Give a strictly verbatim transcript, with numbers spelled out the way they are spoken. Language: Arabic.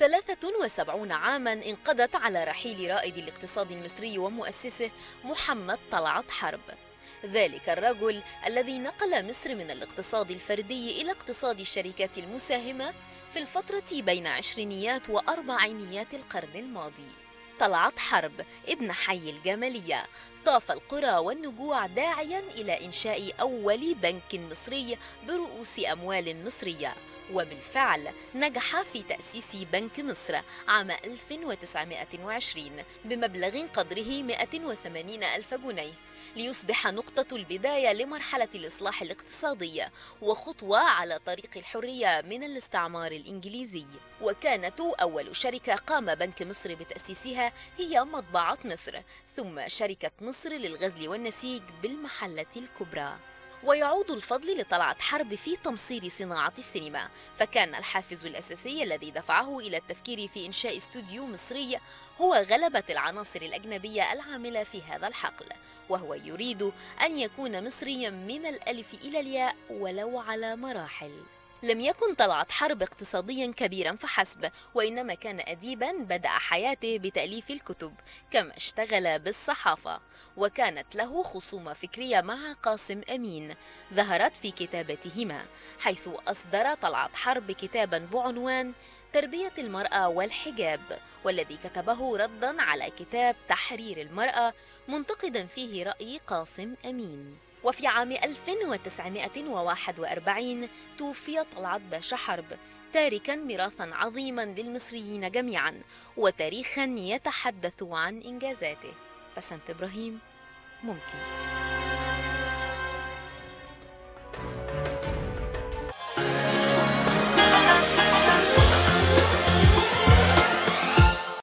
ثلاثة وسبعين عاماً انقضت على رحيل رائد الاقتصاد المصري ومؤسسه محمد طلعت حرب، ذلك الرجل الذي نقل مصر من الاقتصاد الفردي إلى اقتصاد الشركات المساهمة في الفترة بين عشرينيات وأربعينيات القرن الماضي. طلعت حرب ابن حي الجمالية طاف القرى والنجوع داعياً إلى إنشاء أول بنك مصري برؤوس أموال مصرية، وبالفعل نجح في تأسيس بنك مصر عام ألف وتسعمائة وعشرين بمبلغ قدره مائة وثمانين ألف جنيه، ليصبح نقطة البداية لمرحلة الإصلاح الاقتصادي وخطوة على طريق الحرية من الاستعمار الإنجليزي. وكانت أول شركة قام بنك مصر بتأسيسها هي مطبعات مصر، ثم شركة مصر للغزل والنسيج بالمحلة الكبرى. ويعود الفضل لطلعت حرب في تمصير صناعة السينما، فكان الحافز الأساسي الذي دفعه إلى التفكير في إنشاء استوديو مصري هو غلبة العناصر الأجنبية العاملة في هذا الحقل، وهو يريد أن يكون مصرياً من الألف إلى الياء ولو على مراحل. لم يكن طلعت حرب اقتصادياً كبيراً فحسب، وإنما كان أديباً بدأ حياته بتأليف الكتب، كما اشتغل بالصحافة، وكانت له خصومة فكرية مع قاسم أمين ظهرت في كتابتهما، حيث أصدر طلعت حرب كتاباً بعنوان تربية المرأة والحجاب، والذي كتبه رداً على كتاب تحرير المرأة منتقداً فيه رأي قاسم أمين. وفي عام ألف وتسعمائة وواحد وأربعين توفي طلعت باشا حرب، تاركاً ميراثاً عظيماً للمصريين جميعاً وتاريخاً يتحدث عن إنجازاته. بسنت إبراهيم، ممكن.